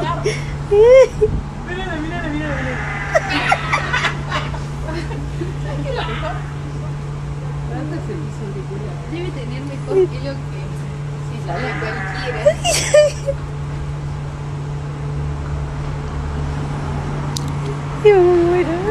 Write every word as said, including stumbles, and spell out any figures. Mírale, mírale, mírale. ¿Sabes qué es lo mejor? Antes se hizo ridiculada. Debe tener mejor que lo que si sale cualquiera. Yo me muero.